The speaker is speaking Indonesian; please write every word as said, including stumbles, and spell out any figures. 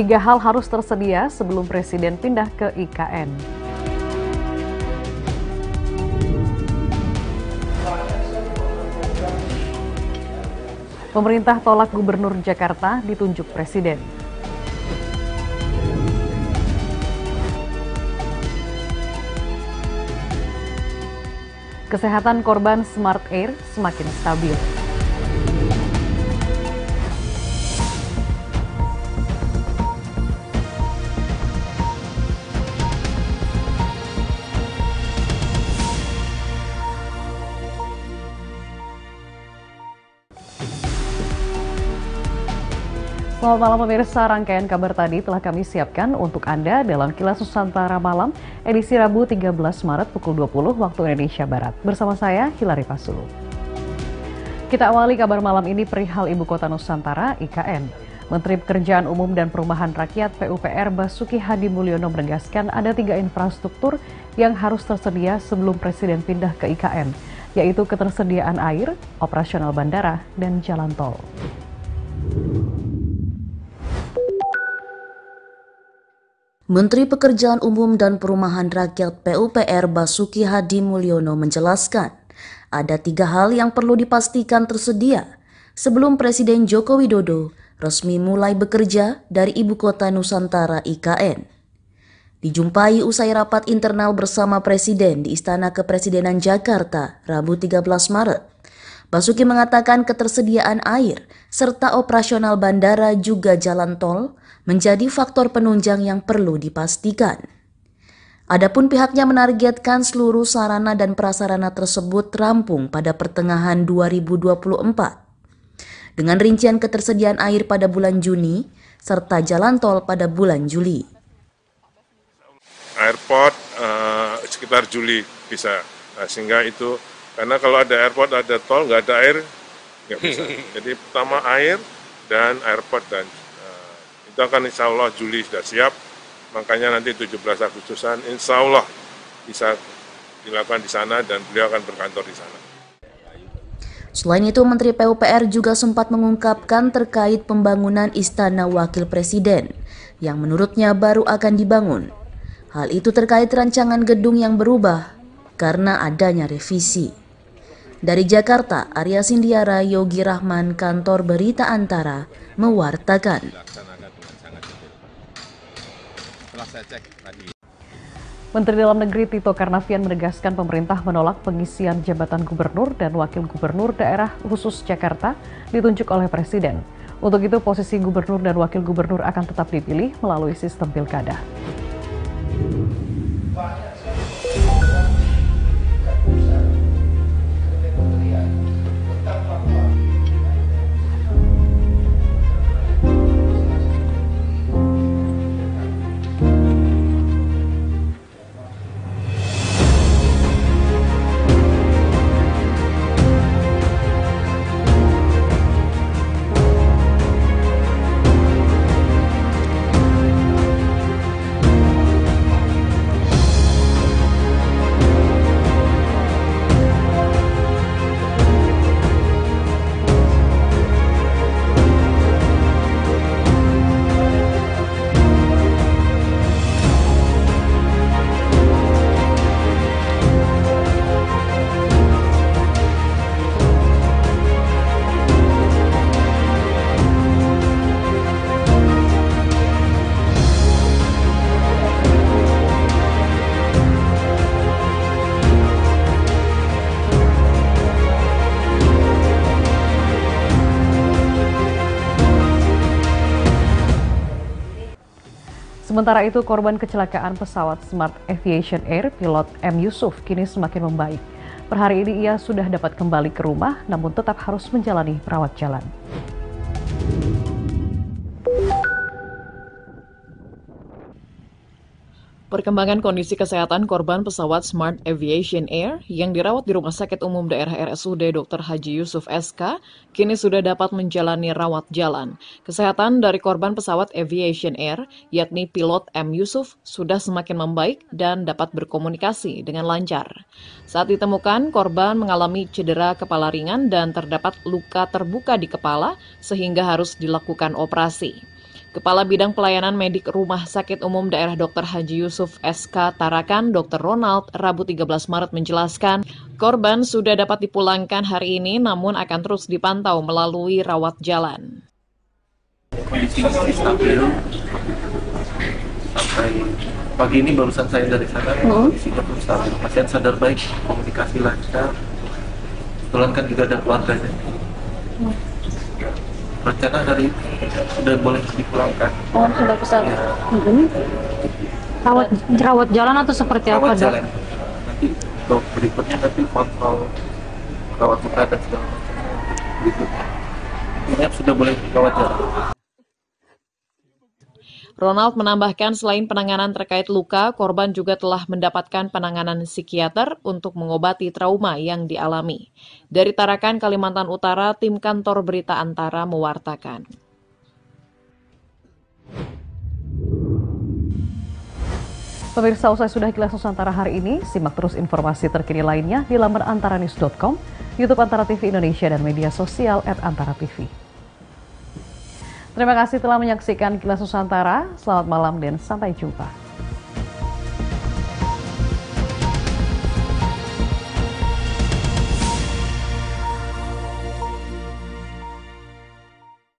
Tiga hal harus tersedia sebelum Presiden pindah ke I K N. Pemerintah tolak Gubernur Jakarta ditunjuk Presiden. Kesehatan korban Smart Air semakin stabil. Selamat malam pemirsa, rangkaian kabar tadi telah kami siapkan untuk Anda dalam Kilas Nusantara Malam, edisi Rabu tiga belas Maret pukul dua puluh waktu Indonesia Barat. Bersama saya, Hilari Pasulu. Kita awali kabar malam ini perihal Ibu Kota Nusantara, I K N. Menteri Pekerjaan Umum dan Perumahan Rakyat P U P R Basuki Hadi Mulyono menegaskan ada tiga infrastruktur yang harus tersedia sebelum Presiden pindah ke I K N, yaitu ketersediaan air, operasional bandara, dan jalan tol. Menteri Pekerjaan Umum dan Perumahan Rakyat P U P R Basuki Hadi Mulyono menjelaskan, ada tiga hal yang perlu dipastikan tersedia sebelum Presiden Joko Widodo resmi mulai bekerja dari Ibu Kota Nusantara I K N. Dijumpai usai rapat internal bersama Presiden di Istana Kepresidenan Jakarta, Rabu tiga belas Maret, Basuki mengatakan ketersediaan air serta operasional bandara juga jalan tol menjadi faktor penunjang yang perlu dipastikan. Adapun pihaknya menargetkan seluruh sarana dan prasarana tersebut rampung pada pertengahan dua ribu dua puluh empat. Dengan rincian ketersediaan air pada bulan Juni serta jalan tol pada bulan Juli. Airport uh, sekitar Juli bisa, nah, sehingga itu. Karena kalau ada airport, ada tol, nggak ada air, nggak bisa. Jadi pertama air dan airport, dan uh, itu akan insya Allah Juli sudah siap. Makanya nanti tujuh belas Agustusan insya Allah bisa dilakukan di sana dan beliau akan berkantor di sana. Selain itu, Menteri P U P R juga sempat mengungkapkan terkait pembangunan Istana Wakil Presiden yang menurutnya baru akan dibangun. Hal itu terkait rancangan gedung yang berubah karena adanya revisi. Dari Jakarta, Arya Sindiara Yogi Rahman, kantor berita Antara, mewartakan. Menteri Dalam Negeri Tito Karnavian menegaskan pemerintah menolak pengisian jabatan gubernur dan wakil gubernur daerah khusus Jakarta ditunjuk oleh Presiden. Untuk itu, posisi gubernur dan wakil gubernur akan tetap dipilih melalui sistem pilkada. Sementara itu, korban kecelakaan pesawat Smart Aviation Air, pilot M. Yusuf, kini semakin membaik. Per hari ini ia sudah dapat kembali ke rumah, namun tetap harus menjalani perawat jalan. Perkembangan kondisi kesehatan korban pesawat Smart Aviation Air yang dirawat di Rumah Sakit Umum Daerah R S U D Dokter Haji Yusuf S K kini sudah dapat menjalani rawat jalan. Kesehatan dari korban pesawat Aviation Air, yakni pilot M. Yusuf, sudah semakin membaik dan dapat berkomunikasi dengan lancar. Saat ditemukan, korban mengalami cedera kepala ringan dan terdapat luka terbuka di kepala sehingga harus dilakukan operasi. Kepala Bidang Pelayanan Medik Rumah Sakit Umum Daerah Dokter Haji Yusuf S K Tarakan, Dokter Ronald, Rabu tiga belas Maret menjelaskan, korban sudah dapat dipulangkan hari ini namun akan terus dipantau melalui rawat jalan. Kondisi stabil, sampai pagi ini barusan saya dari sana, kondisi belum stabil. Pasien sadar baik, komunikasi lancar, kebetulan kan juga ada keluarganya. Rencana dari sudah boleh dipulangkan. Oh, sudah besar. Ya. Mm-hmm. Rawat, rawat jalan atau seperti rawat apa? Rawat jalan. Dok? Nanti dok berikutnya nanti kontrol rawat muka dan segala macam. Gitu. Ini sudah boleh rawat jalan. Ronald menambahkan selain penanganan terkait luka, korban juga telah mendapatkan penanganan psikiater untuk mengobati trauma yang dialami. Dari Tarakan, Kalimantan Utara, tim kantor berita Antara mewartakan. Pemirsa, usai sudah Kilas Nusantara hari ini, simak terus informasi terkini lainnya di laman antara news dot com, YouTube AntaraTV Indonesia, dan media sosial at antara T V. Terima kasih telah menyaksikan Kilas Nusantara. Selamat malam dan sampai jumpa.